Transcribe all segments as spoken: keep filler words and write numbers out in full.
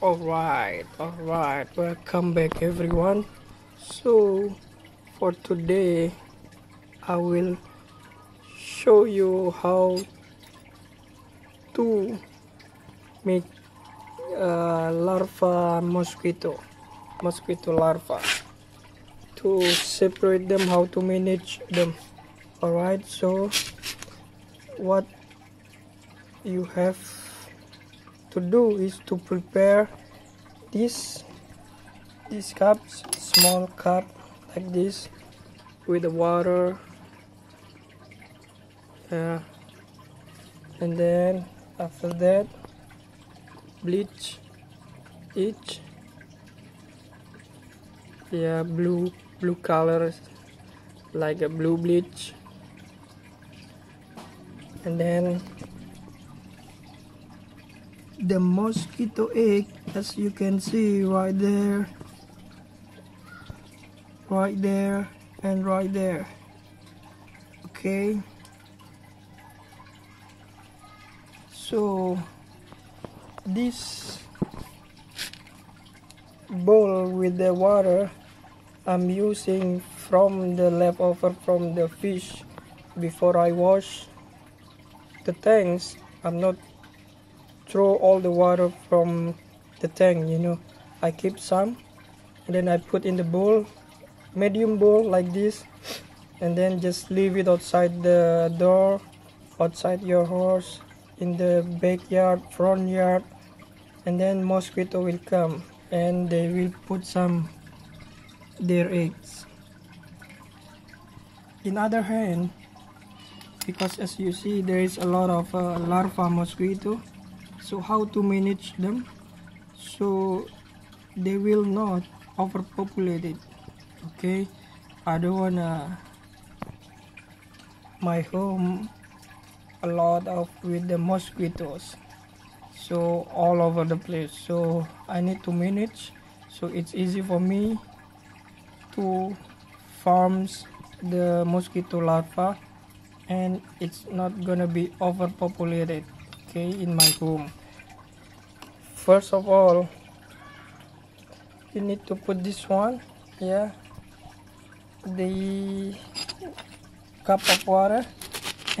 Alright, alright, welcome back everyone. So for today I will show you how to make uh, larva mosquito mosquito larva, to separate them, how to manage them. Alright, so what you have to do is to prepare this this cup, small cup like this, with the water, yeah. And then after that, bleach each, yeah, blue blue colors like a blue bleach, and then the mosquito egg, as you can see right there, right there, and right there. Okay, so this bowl with the water I'm using from the leftover from the fish before I wash the tanks. I'm not throw all the water from the tank, you know, I keep some, and then I put in the bowl, medium bowl like this, and then just leave it outside the door, outside your house, in the backyard, front yard, and then mosquito will come and they will put some their eggs. In other hand, because as you see there is a lot of uh, larva mosquito. So how to manage them so they will not overpopulate it. Okay, I don't wanna my home a lot of with the mosquitoes, so all over the place, so I need to manage, so it's easy for me to farm the mosquito larva and it's not gonna be overpopulated. Okay, in my home, first of all you need to put this one, yeah, the cup of water,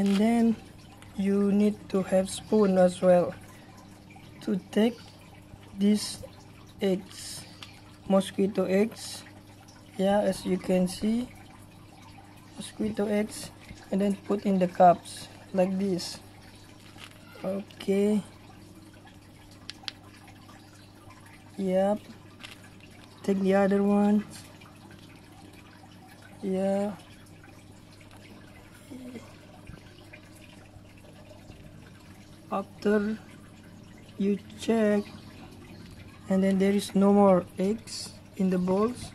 and then you need to have spoon as well to take these eggs, mosquito eggs, yeah, as you can see, mosquito eggs, and then put in the cups like this. Okay, yep, take the other one, yeah, after you check and then there is no more eggs in the bowls,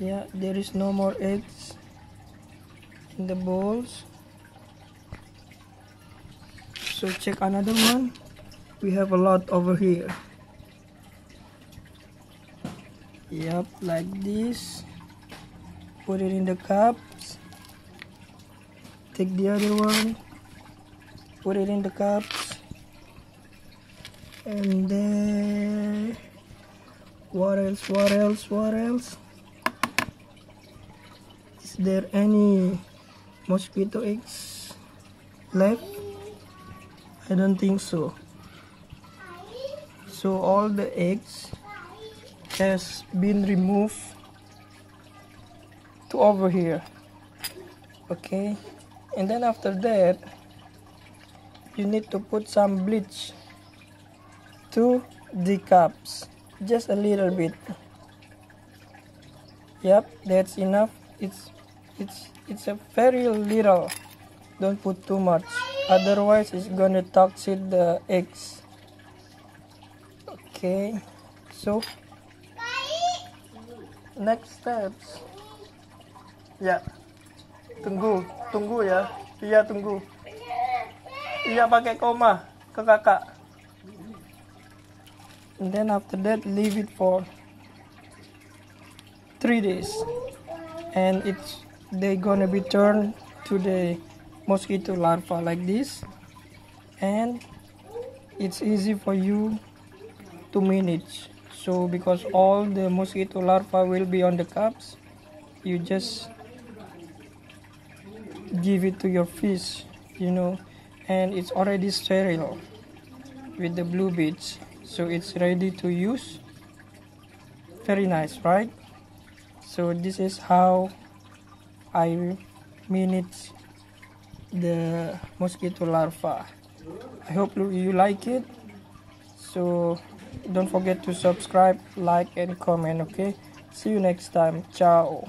yeah, there is no more eggs in the bowls. So check another one, we have a lot over here, yep, like this, put it in the cups, take the other one, put it in the cups, and then what else, what else, what else, is there any mosquito eggs left? I don't think so. So all the eggs has been removed to over here. Okay, and then after that you need to put some bleach to the cups, just a little bit. Yep, that's enough. It's it's it's a very little. Don't put too much. Otherwise, it's gonna toxic the eggs. Okay, so next steps. Ya, tunggu, tunggu ya. Iya tunggu. Iya pakai koma ke kakak. And then after that, leave it for three days, and it's they gonna be turned to the mosquito larva like this, and it's easy for you to manage. So because all the mosquito larvae will be on the cups, you just give it to your fish, you know, and it's already sterile with the blue beads, so it's ready to use. Very nice, right? So this is how I manage the mosquito larva. I hope you like it. So don't forget to subscribe, like, and comment. Okay, see you next time. Ciao.